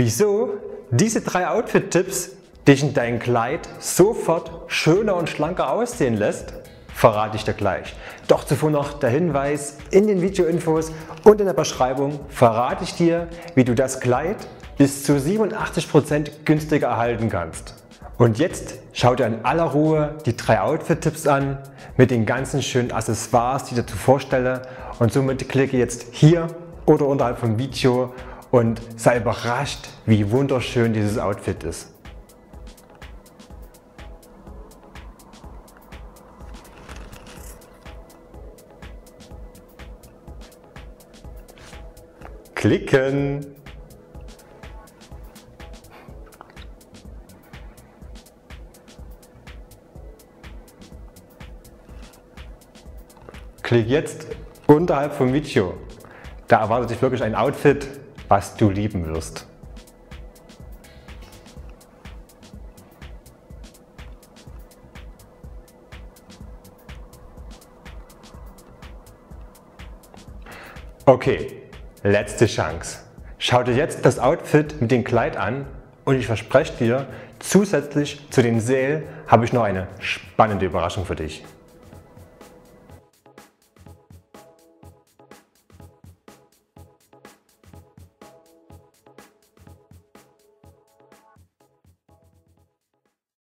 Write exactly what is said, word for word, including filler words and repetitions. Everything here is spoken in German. Wieso diese drei Outfit-Tipps dich in deinem Kleid sofort schöner und schlanker aussehen lässt, verrate ich dir gleich. Doch zuvor noch der Hinweis: In den Videoinfos und in der Beschreibung verrate ich dir, wie du das Kleid bis zu siebenundachtzig Prozent günstiger erhalten kannst. Und jetzt schau dir in aller Ruhe die drei Outfit-Tipps an mit den ganzen schönen Accessoires, die ich dazu vorstelle, und somit klicke jetzt hier oder unterhalb vom Video und sei überrascht, wie wunderschön dieses Outfit ist. Klicken! Klick jetzt unterhalb vom Video. Da erwartet dich wirklich ein Outfit, was du lieben wirst. Okay, letzte Chance. Schau dir jetzt das Outfit mit dem Kleid an und ich verspreche dir, zusätzlich zu dem Sale habe ich noch eine spannende Überraschung für dich.